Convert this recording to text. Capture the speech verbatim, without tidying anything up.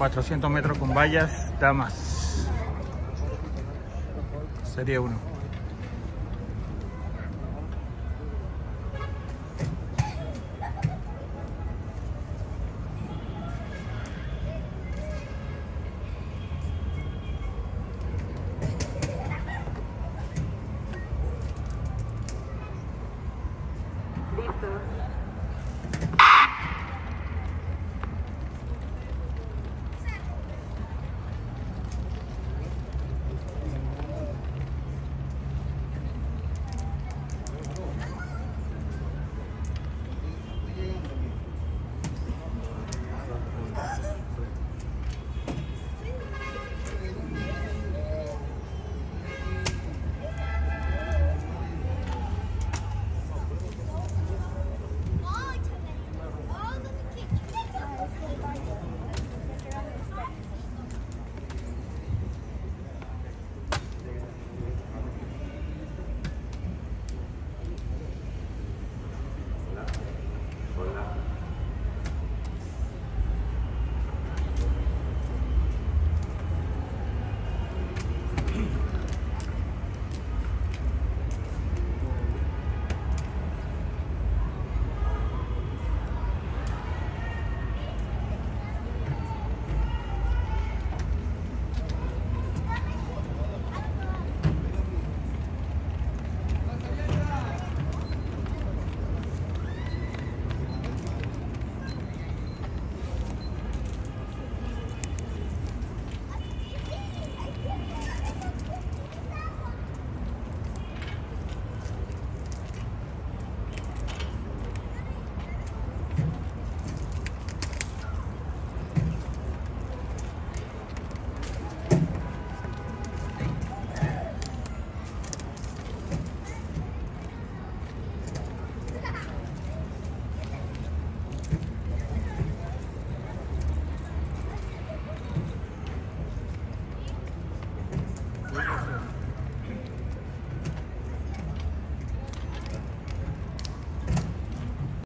cuatrocientos metros con vallas, damas. Serie uno.